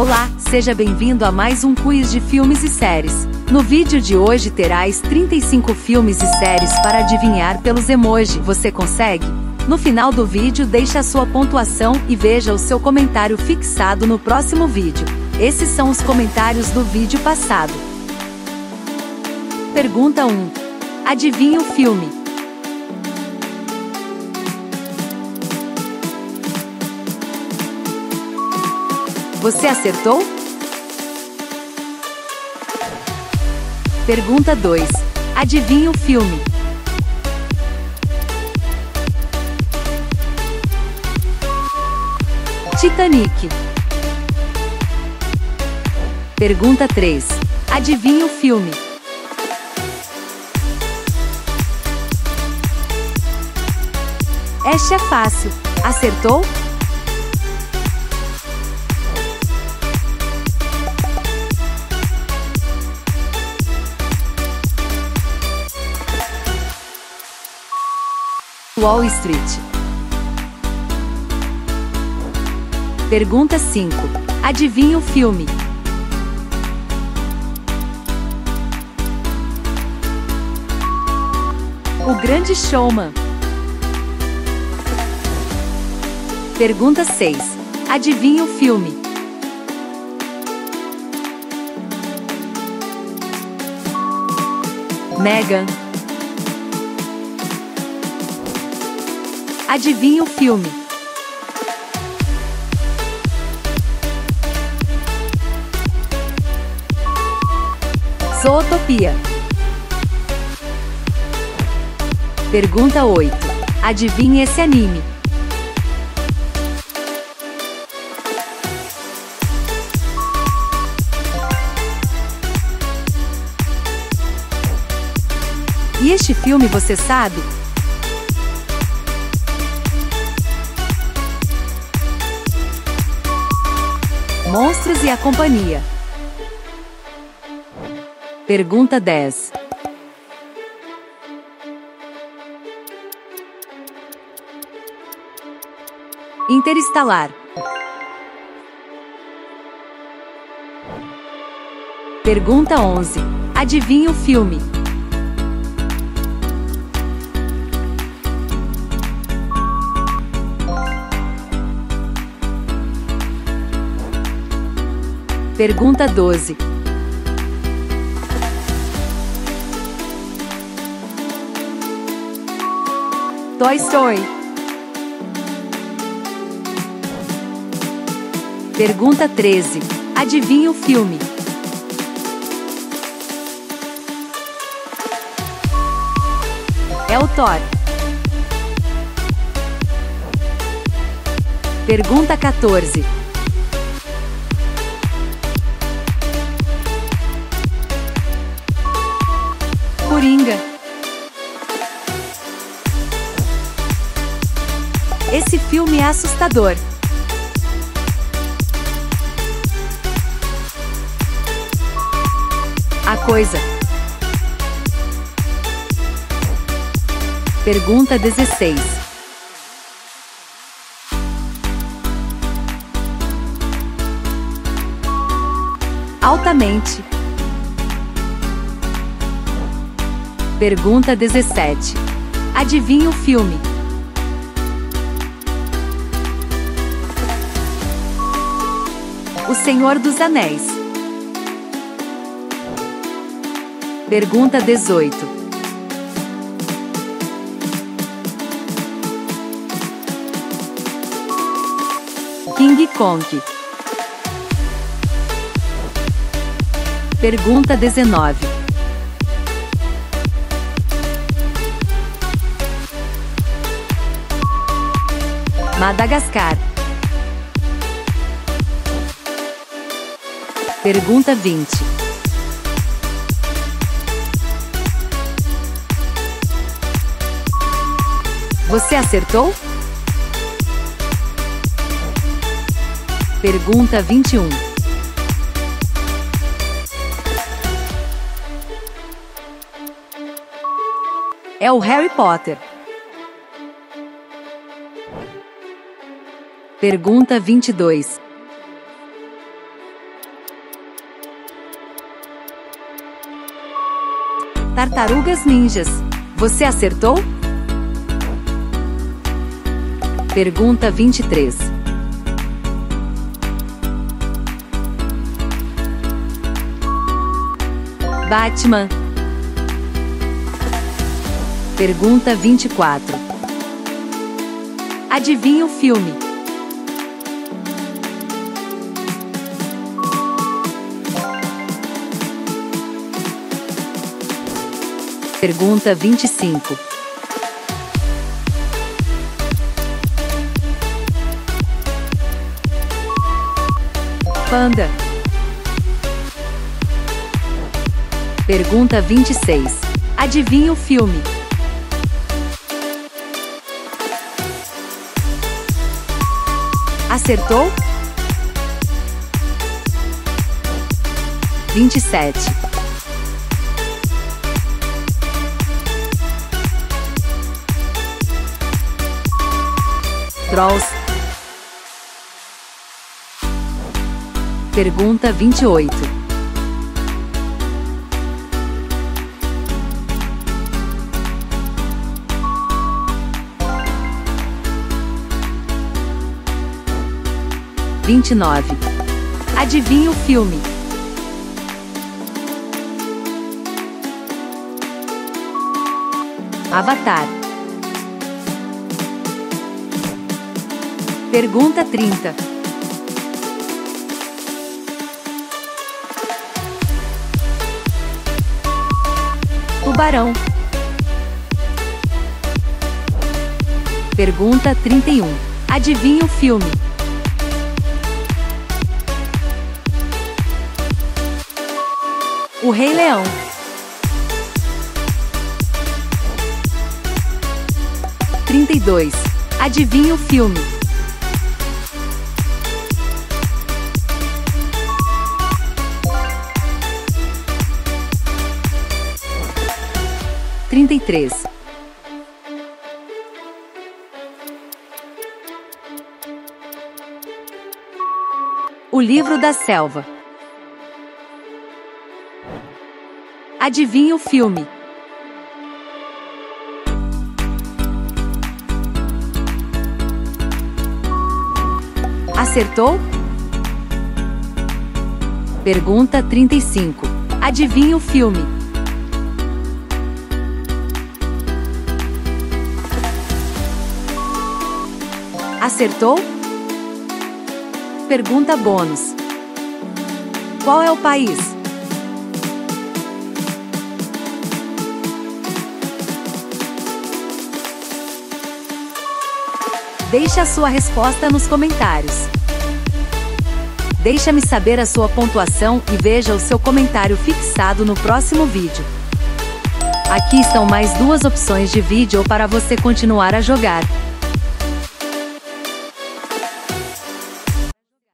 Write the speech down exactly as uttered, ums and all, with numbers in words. Olá, seja bem-vindo a mais um quiz de filmes e séries. No vídeo de hoje terás trinta e cinco filmes e séries para adivinhar pelos emojis. Você consegue? No final do vídeo deixe a sua pontuação e veja o seu comentário fixado no próximo vídeo. Esses são os comentários do vídeo passado. Pergunta um. Adivinhe o filme. Você acertou? Pergunta dois. Adivinhe o filme. Titanic. Pergunta três. Adivinhe o filme. Esta é fácil. Acertou? Wall Street. Pergunta cinco. Adivinhe o filme. O Grande Showman. Pergunta seis. Adivinhe o filme. Megan. Adivinhe o filme. Zootopia. Pergunta oito. Adivinhe esse anime. E este filme você sabe? Monstros e a Companhia. Pergunta dez. Interestelar. Pergunta onze. Adivinhe o filme. Pergunta doze. Toy Story. Pergunta treze. Adivinhe o filme. É o Thor. Pergunta quatorze. Coringa. Esse filme é assustador. A Coisa. Pergunta dezesseis. Altamente. Pergunta dezessete. Adivinhe o filme. O Senhor dos Anéis. Pergunta dezoito. King Kong. Pergunta dezenove. Madagascar. Pergunta vinte. Você acertou? Pergunta vinte e um. É o Harry Potter. Pergunta vinte e dois. Tartarugas Ninjas. Você acertou? Pergunta vinte e três. Batman. Pergunta vinte e quatro. Adivinha o filme? Pergunta vinte e cinco. Panda. Pergunta vinte e seis. Adivinha o filme? Acertou? vinte e sete. Trolls. Pergunta vinte e oito. vinte e nove. Adivinha o filme? Avatar. Pergunta trinta. Tubarão. Pergunta trinta e um. Adivinha o filme? O Rei Leão. trinta e dois. Adivinha o filme? trinta e três. O Livro da Selva. Adivinha o filme? Acertou? Pergunta trinta e cinco. Adivinha o filme? Acertou? Pergunta bônus. Qual é o país? Deixe a sua resposta nos comentários. Deixa-me saber a sua pontuação e veja o seu comentário fixado no próximo vídeo. Aqui estão mais duas opções de vídeo para você continuar a jogar.